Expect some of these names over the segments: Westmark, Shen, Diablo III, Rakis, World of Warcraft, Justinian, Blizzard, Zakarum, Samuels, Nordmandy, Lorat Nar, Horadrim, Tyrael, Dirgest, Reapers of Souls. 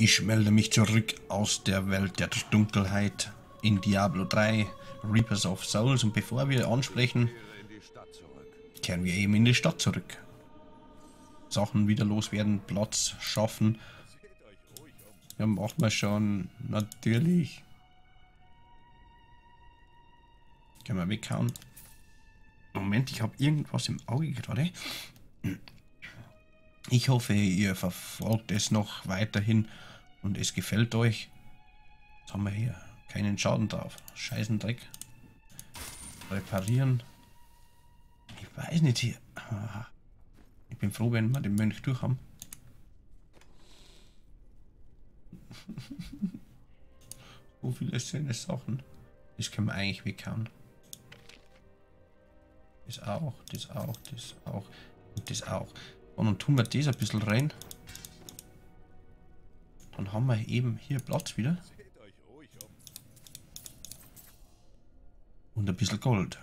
Ich melde mich zurück aus der Welt der Dunkelheit in Diablo 3, Reapers of Souls, und bevor wir ansprechen, kehren wir eben in die Stadt zurück. Sachen wieder loswerden, Platz schaffen. Ja, macht man schon, natürlich. Können wir weghauen. Moment, ich habe irgendwas im Auge gerade. Ich hoffe, ihr verfolgt es noch weiterhin und es gefällt euch. Was haben wir hier? Keinen Schaden drauf. Scheißen Dreck. Reparieren. Ich weiß nicht hier. Ich bin froh, wenn wir den Mönch durch haben. So viele schöne Sachen. Das können wir eigentlich weghauen. Das auch, das auch, das auch und das auch. Und dann tun wir das ein bisschen rein. Dann haben wir eben hier Platz wieder. Und ein bisschen Gold.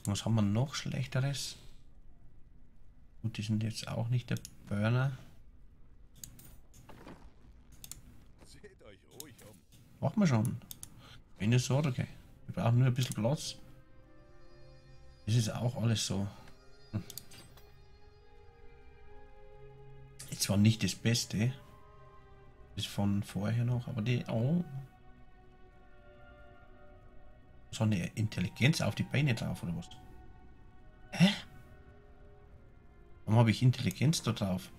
Und was haben wir noch Schlechteres? Gut, die sind jetzt auch nicht der Burner. Machen wir schon. Keine Sorge. Wir brauchen nur ein bisschen Platz. Das ist auch alles so. Jetzt war nicht das Beste. Das von vorher noch, aber die. Oh. So eine Intelligenz auf die Beine drauf oder was? Hä? Warum habe ich Intelligenz da drauf?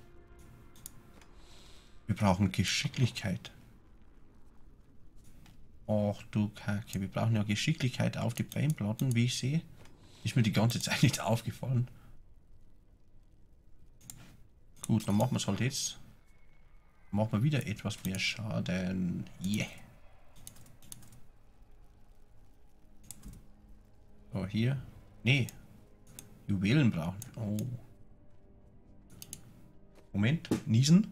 Wir brauchen Geschicklichkeit. Och du Kacke, wir brauchen ja Geschicklichkeit auf die Beinplatten, wie ich sehe. Ist mir die ganze Zeit nicht aufgefallen. Gut, dann machen wir es halt jetzt. Machen wir wieder etwas mehr Schaden. Yeah. So, hier. Nee. Juwelen brauchen. Oh. Moment, niesen.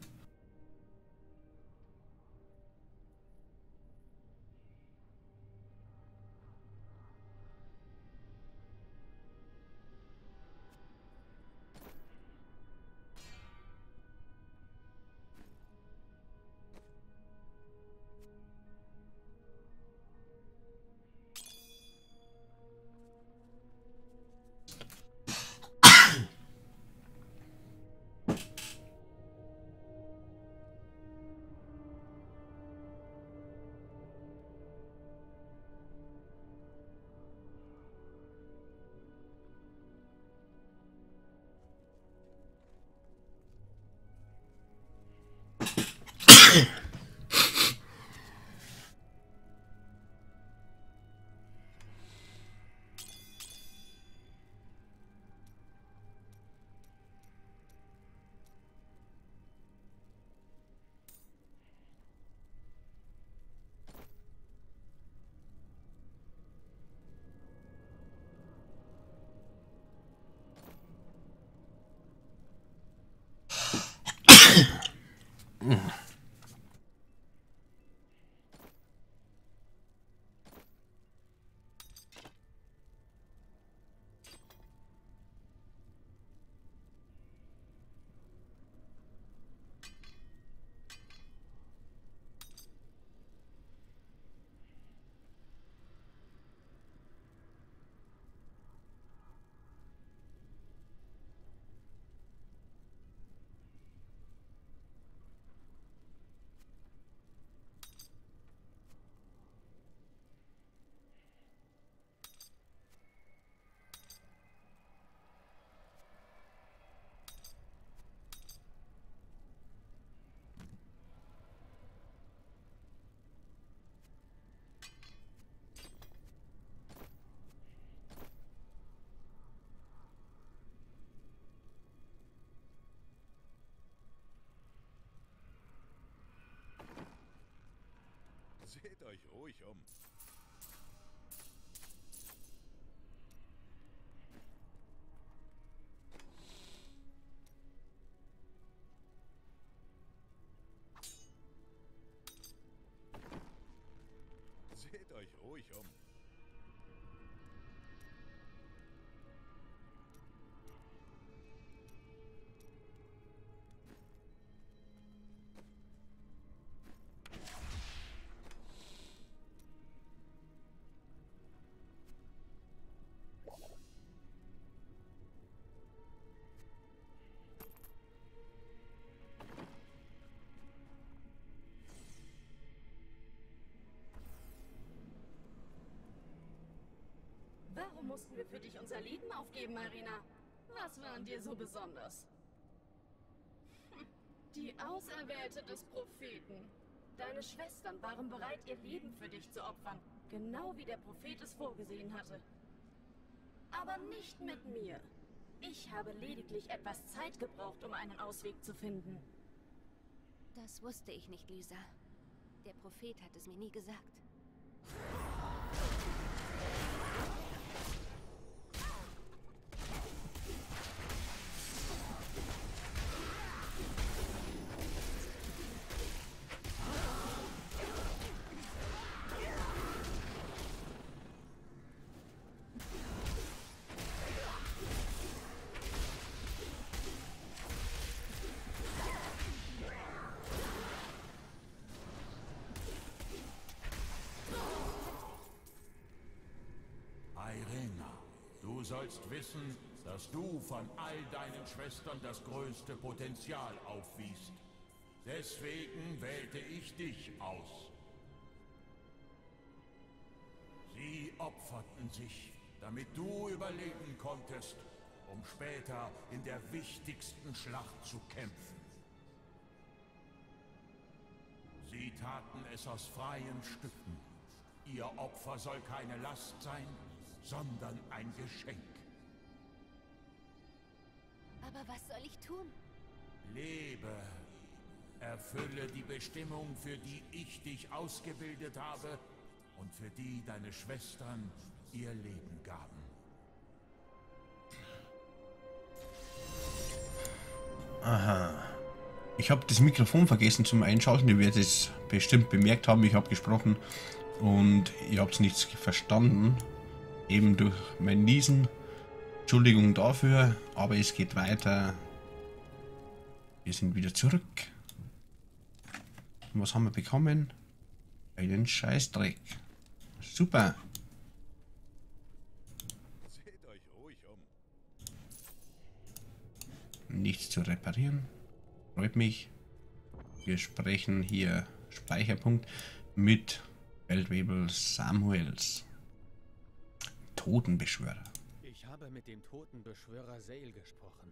Seht euch ruhig um. Seht euch ruhig um. Warum mussten wir für dich unser Leben aufgeben, Marina? Was war an dir so besonders? Die Auserwählte des Propheten. Deine Schwestern waren bereit, ihr Leben für dich zu opfern. Genau wie der Prophet es vorgesehen hatte. Aber nicht mit mir. Ich habe lediglich etwas Zeit gebraucht, um einen Ausweg zu finden. Das wusste ich nicht, Lisa. Der Prophet hat es mir nie gesagt. Du sollst wissen, dass du von all deinen Schwestern das größte Potenzial aufwiesst. Deswegen wählte ich dich aus. Sie opferten sich, damit du überleben konntest, um später in der wichtigsten Schlacht zu kämpfen. Sie taten es aus freien Stücken. Ihr Opfer soll keine Last sein, sondern ein Geschenk. Aber was soll ich tun? Lebe. Erfülle die Bestimmung, für die ich dich ausgebildet habe und für die deine Schwestern ihr Leben gaben. Aha. Ich habe das Mikrofon vergessen zum Einschalten. Ihr werdet es bestimmt bemerkt haben. Ich habe gesprochen und ihr habt nichts verstanden. Eben durch mein Niesen. Entschuldigung dafür, aber es geht weiter. Wir sind wieder zurück. Und was haben wir bekommen? Einen Scheißdreck. Super. Seht euch ruhig um. Nichts zu reparieren. Freut mich. Wir sprechen hier Speicherpunkt mit Feldwebel Samuels. Totenbeschwörer. Ich habe mit dem Totenbeschwörer Sale gesprochen.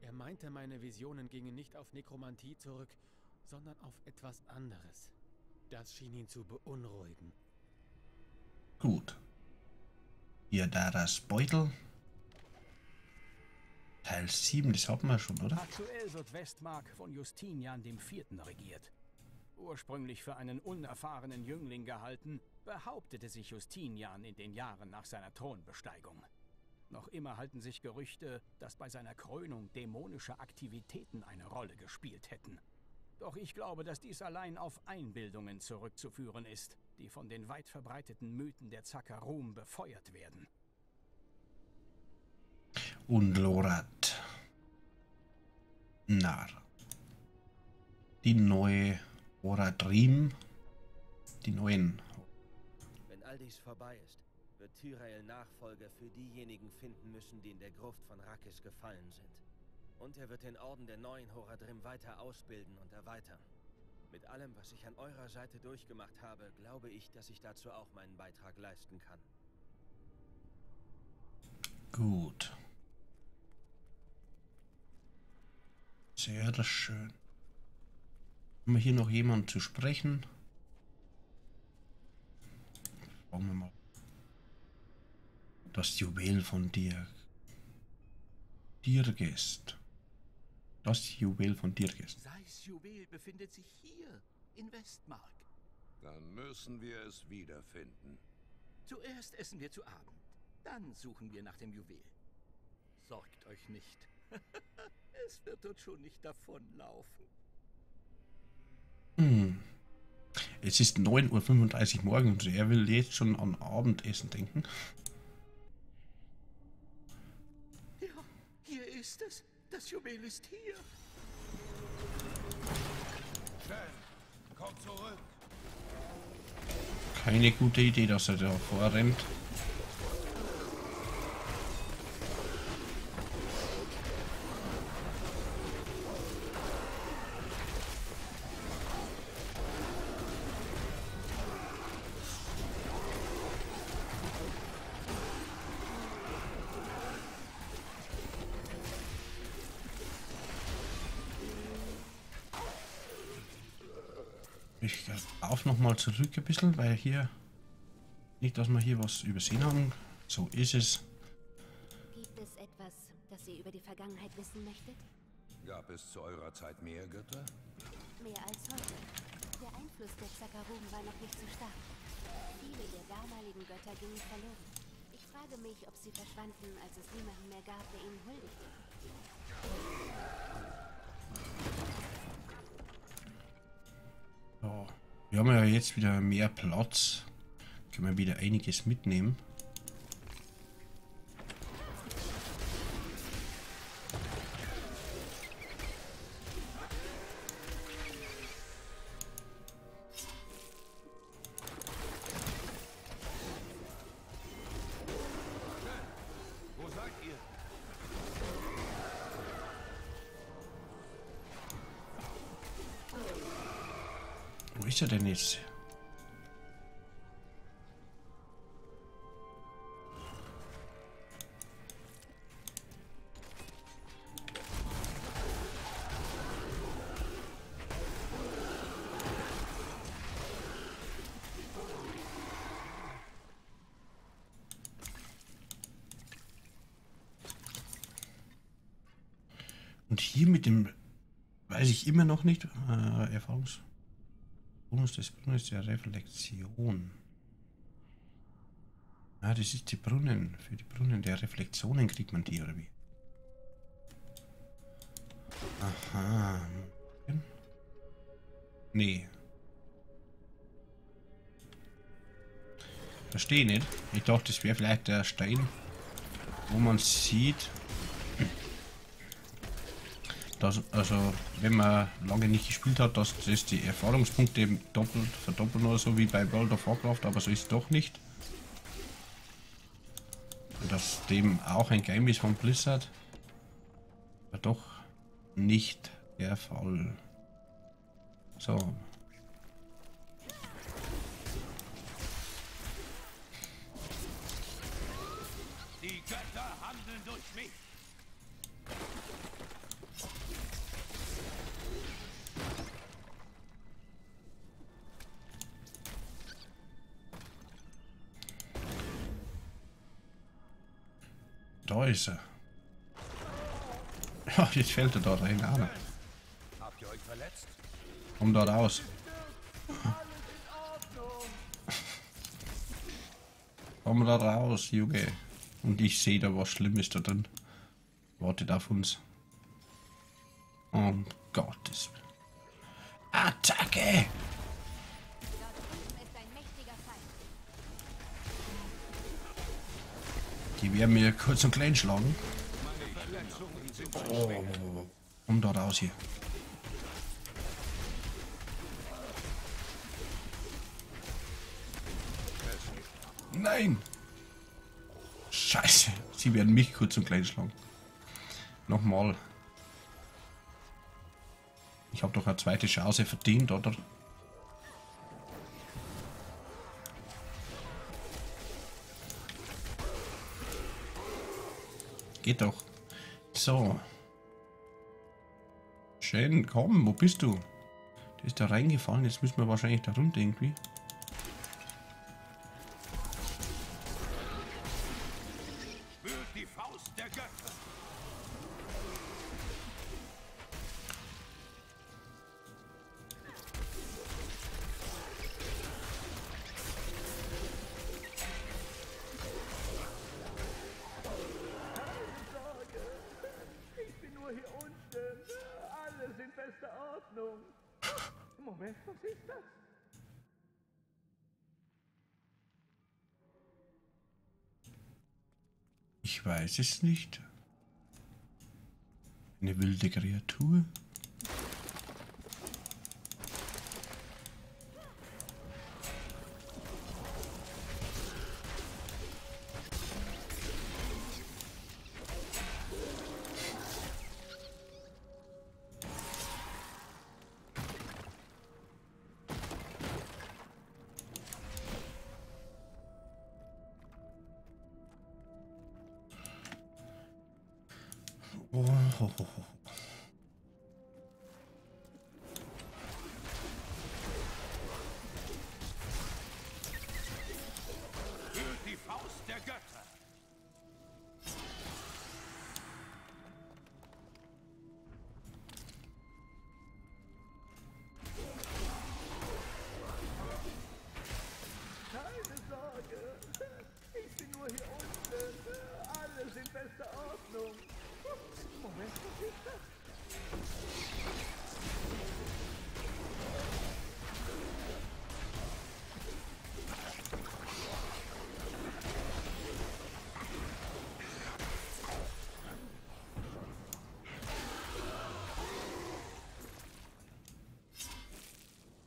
Er meinte, meine Visionen gingen nicht auf Nekromantie zurück, sondern auf etwas anderes. Das schien ihn zu beunruhigen. Gut. Hier Daras Beutel. Teil 7, das hatten wir schon, oder? Aktuell wird Westmark von Justinian IV. Regiert. Ursprünglich für einen unerfahrenen Jüngling gehalten, behauptete sich Justinian in den Jahren nach seiner Thronbesteigung. Noch immer halten sich Gerüchte, dass bei seiner Krönung dämonische Aktivitäten eine Rolle gespielt hätten. Doch ich glaube, dass dies allein auf Einbildungen zurückzuführen ist, die von den weit verbreiteten Mythen der Zakarum befeuert werden. Und Lorat. Nar. Die neue Horadrim, die neuen. Wenn all dies vorbei ist, wird Tyrael Nachfolger für diejenigen finden müssen, die in der Gruft von Rakis gefallen sind. Und er wird den Orden der neuen Horadrim weiter ausbilden und erweitern. Mit allem, was ich an eurer Seite durchgemacht habe, glaube ich, dass ich dazu auch meinen Beitrag leisten kann. Gut. Sehr schön. Haben wir hier noch jemanden zu sprechen? Schauen wir mal. Das Juwel von dir. Dirgest. Das Juwel von Dirgest. Seis Juwel befindet sich hier in Westmark. Dann müssen wir es wiederfinden. Zuerst essen wir zu Abend. Dann suchen wir nach dem Juwel. Sorgt euch nicht. Es wird uns schon nicht davonlaufen. Es ist 9:35 Uhr morgens und er will jetzt schon an Abendessen denken. Ja, hier ist es. Das Juwel ist hier. Shen, komm zurück. Keine gute Idee, dass er da vorrennt. Ich auf nochmal zurück ein bisschen, weil hier nicht, dass wir hier was übersehen haben. So ist es. Gibt es etwas, das ihr über die Vergangenheit wissen möchtet? Gab es zu eurer Zeit mehr Götter? Mehr als heute. Der Einfluss der Zakarum war noch nicht so stark. Viele der damaligen Götter gingen verloren. Ich frage mich, ob sie verschwanden, als es niemanden mehr gab, der ihnen huldigte. So. Wir haben ja jetzt wieder mehr Platz. Können wir wieder einiges mitnehmen. Ist er denn jetzt? Und hier mit dem weiß ich immer noch nicht Erfahrungs. Bonus des Brunnens der Reflexion. Ah, das ist die Brunnen. Für die Brunnen der Reflexionen kriegt man die, oder wie? Aha. Nee. Verstehe nicht. Ich dachte, das wäre vielleicht der Stein, wo man sieht, dass, also wenn man lange nicht gespielt hat, dass das die Erfahrungspunkte doppelt verdoppeln oder so wie bei World of Warcraft, aber so ist es doch nicht. Und dass dem auch ein Game ist von Blizzard, war doch nicht der Fall. So. Die Götter handeln durch mich. Da ist er. Ja, jetzt fällt er da rein. Habt ihr euch verletzt? Komm da raus. Komm da raus, Junge. Und ich sehe da was Schlimmes da drin. Wartet auf uns. Um Gottes Willen. Attacke! Die werden mir kurz und klein schlagen. Oh, komm da raus hier. Nein! Scheiße, sie werden mich kurz und klein schlagen. Nochmal. Ich habe doch eine zweite Chance verdient, oder? Geht doch. So. Shen, komm, wo bist du? Der ist da reingefallen, jetzt müssen wir wahrscheinlich da runter irgendwie. Spürt die Faust der Götter. Moment, was ist das? Ich weiß es nicht. Eine wilde Kreatur.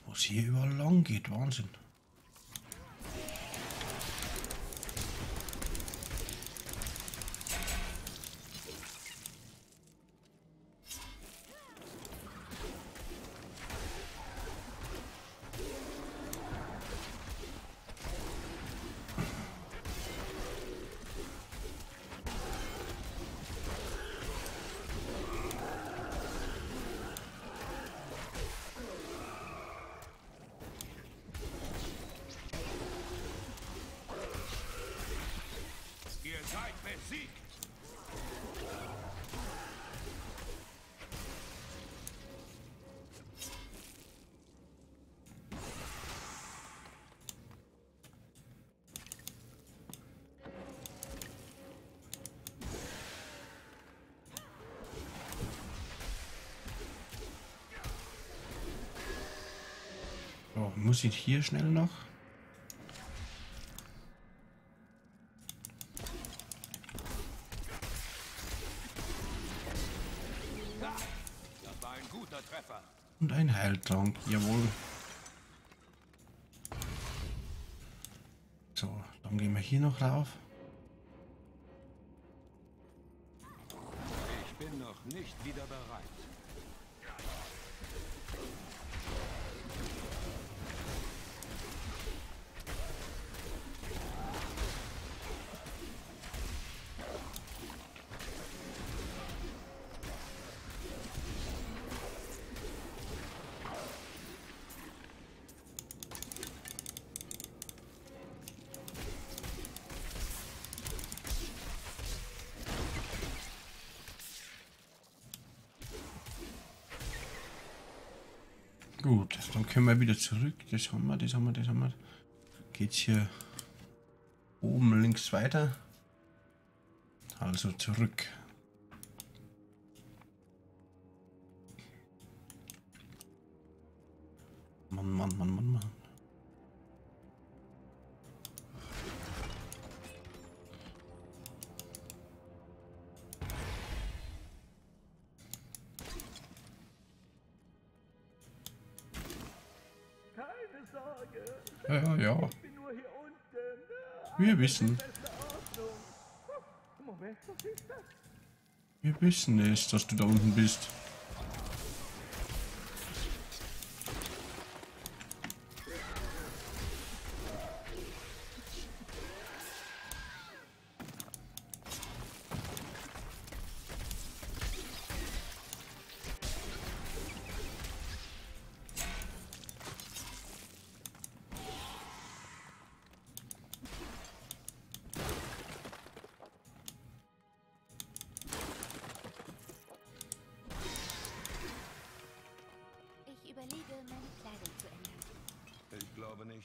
Was hier überall lang geht, Wahnsinn. Muss ich hier schnell noch? Das war ein guter Treffer. Und ein Heiltrank, jawohl. So, dann gehen wir hier noch rauf. Ich bin noch nicht wieder bereit. Gut, dann können wir wieder zurück. Das haben wir, das haben wir, das haben wir. Geht's hier oben links weiter. Also zurück. Mann, Mann, Mann, Mann, Mann. Ja, ja. Wir wissen. Wir wissen es, dass du da unten bist.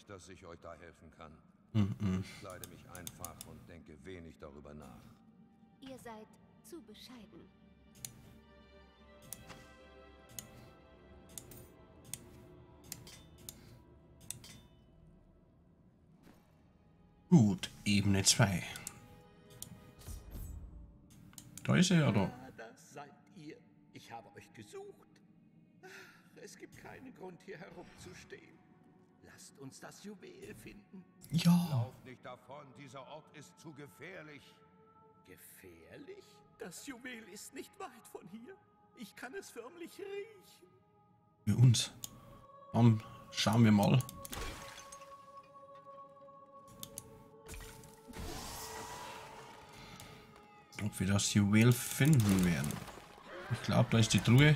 Dass ich euch da helfen kann. Ich kleide mich einfach und denke wenig darüber nach. Ihr seid zu bescheiden. Gut, Ebene 2. Da ist er, oder? Ja, das seid ihr. Ich habe euch gesucht. Es gibt keinen Grund, hier herumzustehen. Lasst uns das Juwel finden. Ja. Lauf nicht davon, dieser Ort ist zu gefährlich. Gefährlich? Das Juwel ist nicht weit von hier. Ich kann es förmlich riechen. Für uns. Dann schauen wir mal. Ob wir das Juwel finden werden. Ich glaube, da ist die Truhe.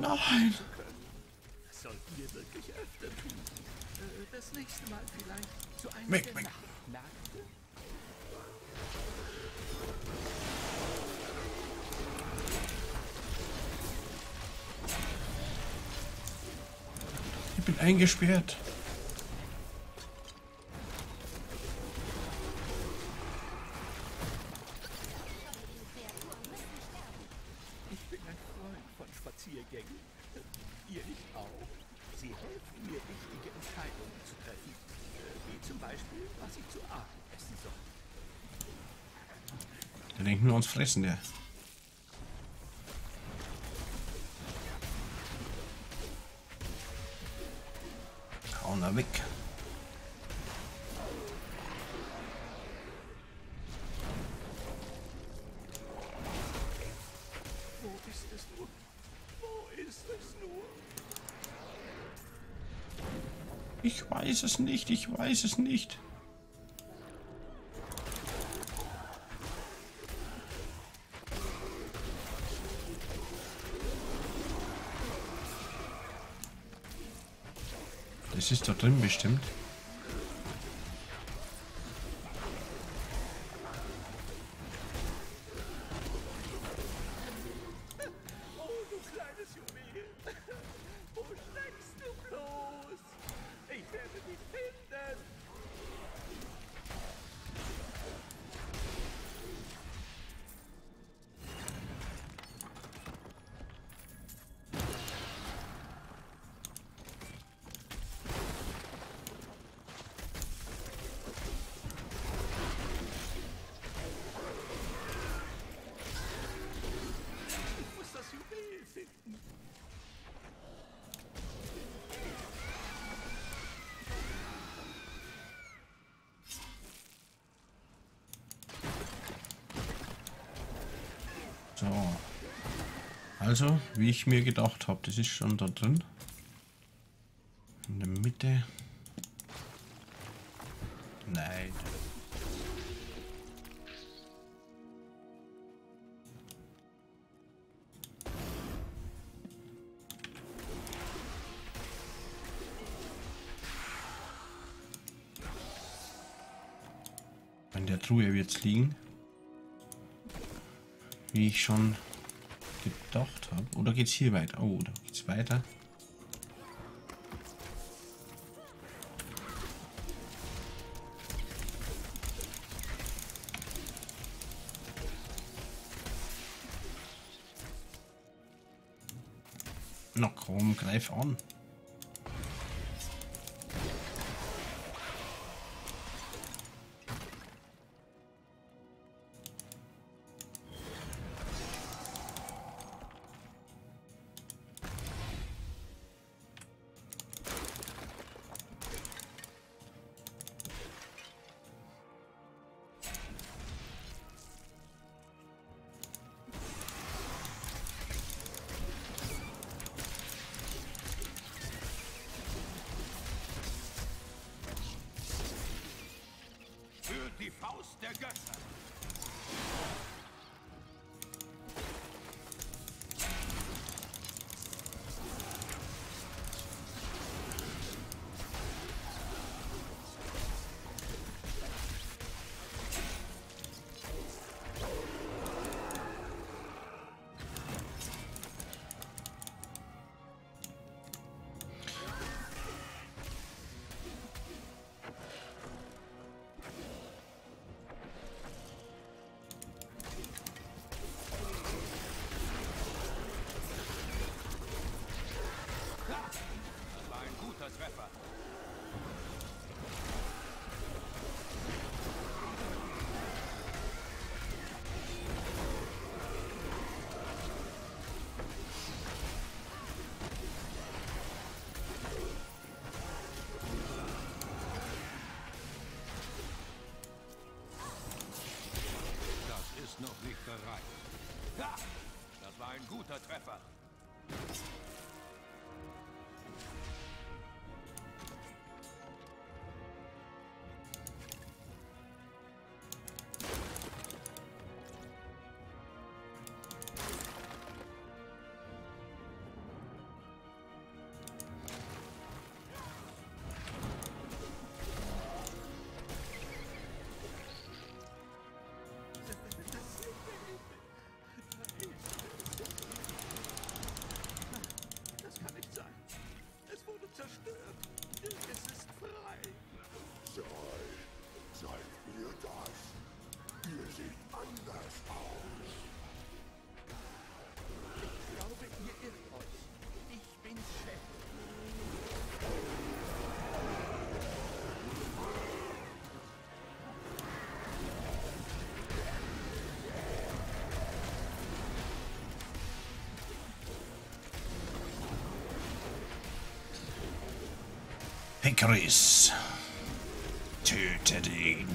Nein! Das sollten wir wirklich öfter tun. Das nächste Mal vielleicht zu einem weg, weg. Ich bin eingesperrt. Ihr nicht auch. Sie helfen mir, wichtige Entscheidungen zu treffen. Beispiel, was ich zu Abend essen soll. Der denkt nur ans Fressen, der. Hauen da weg. Ich weiß es nicht, ich weiß es nicht. Das ist da drin bestimmt. So. Also, wie ich mir gedacht habe, das ist schon da drin. In der Mitte. Nein. In der Truhe wird es liegen. Wie ich schon gedacht habe. Oder geht's hier weiter? Oh, da geht's weiter. Na komm, greif an. Die Faust der Götter. Das war ein guter Treffer. Hikaris. Tötet ihn.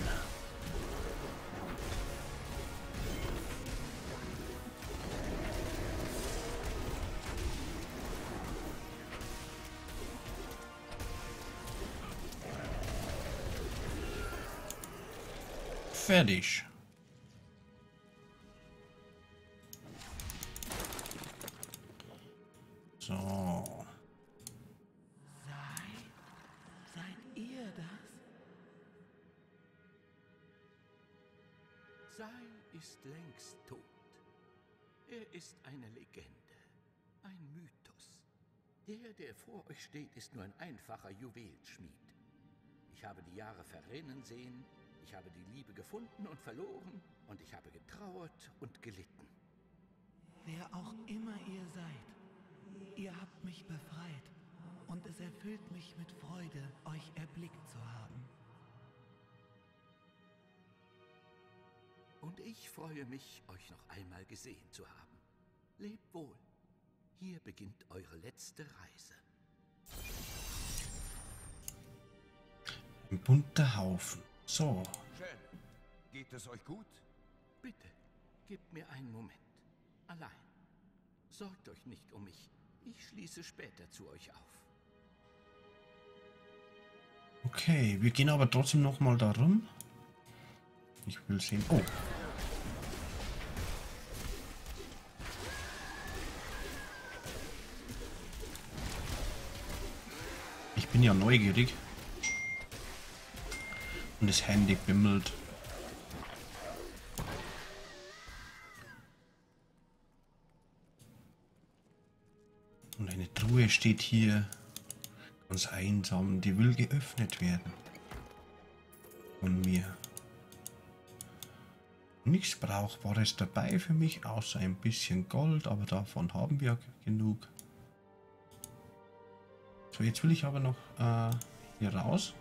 Fertig. So. Seid ihr das? Sei ist längst tot. Er ist eine Legende, ein Mythos. Der vor euch steht, ist nur ein einfacher Juwelenschmied. Ich habe die Jahre verrinnen sehen. Ich habe die Liebe gefunden und verloren, und ich habe getrauert und gelitten. Wer auch immer ihr seid, ihr habt mich befreit, und es erfüllt mich mit Freude, euch erblickt zu haben. Und ich freue mich, euch noch einmal gesehen zu haben. Lebt wohl. Hier beginnt eure letzte Reise. Ein bunter Haufen. So. Shen, geht es euch gut? Bitte, gebt mir einen Moment. Allein. Sorgt euch nicht um mich. Ich schließe später zu euch auf. Okay, wir gehen aber trotzdem nochmal darum. Ich will sehen. Oh. Ich bin ja neugierig. Und das Handy bimmelt. Und eine Truhe steht hier. Ganz einsam. Die will geöffnet werden. Von mir. Nichts Brauchbares dabei für mich, außer ein bisschen Gold. Aber davon haben wir genug. So, jetzt will ich aber noch hier raus.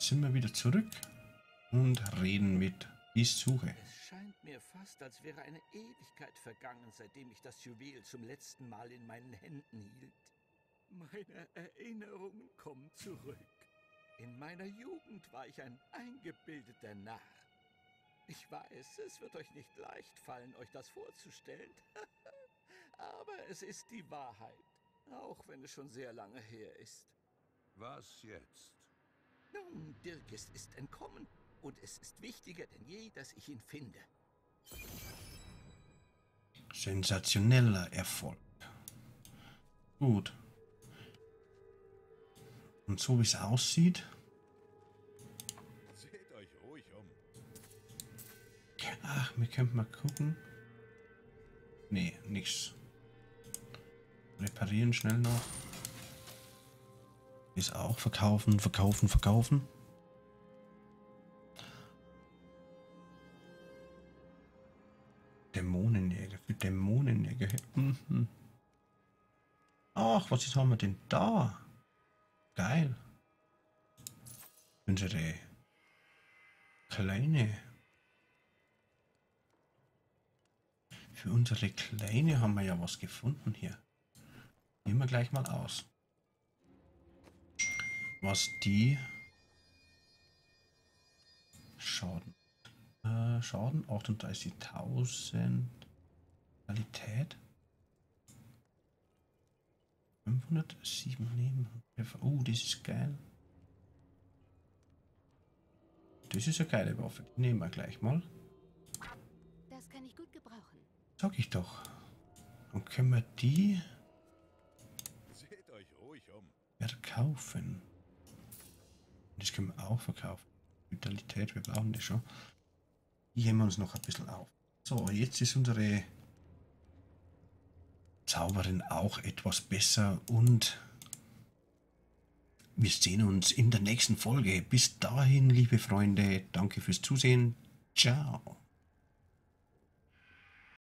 Sind wir wieder zurück und reden mit Ich suche. Es scheint mir fast, als wäre eine Ewigkeit vergangen, seitdem ich das Juwel zum letzten Mal in meinen Händen hielt. Meine Erinnerungen kommen zurück. In meiner Jugend war ich ein eingebildeter Narr. Ich weiß, es wird euch nicht leicht fallen, euch das vorzustellen. Aber es ist die Wahrheit, auch wenn es schon sehr lange her ist. Was jetzt? Nun, Dirkis ist entkommen, und es ist wichtiger denn je, dass ich ihn finde. Sensationeller Erfolg. Gut. Und so wie es aussieht. Seht euch ruhig um. Ach, wir können mal gucken. Nee, nichts. Reparieren schnell noch. Ist auch verkaufen, verkaufen, verkaufen. Dämonenjäger, für Dämonenjäger. Ach, was haben wir denn da? Geil. Unsere kleine. Für unsere kleine haben wir ja was gefunden hier. Nehmen wir gleich mal aus. Was die Schaden. Schaden 38.000. Qualität 507 nehmen. Oh, das ist geil. Das ist eine geile Waffe. Nehmen wir gleich mal. Das kann ich gut gebrauchen. Sag ich doch. Dann können wir die Seht euch ruhig um. Verkaufen. Das können wir auch verkaufen. Vitalität, wir brauchen das schon. Die heben wir uns noch ein bisschen auf. So, jetzt ist unsere Zauberin auch etwas besser und wir sehen uns in der nächsten Folge. Bis dahin, liebe Freunde, danke fürs Zusehen. Ciao.